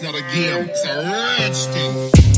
It's not a game, it's a rage thing.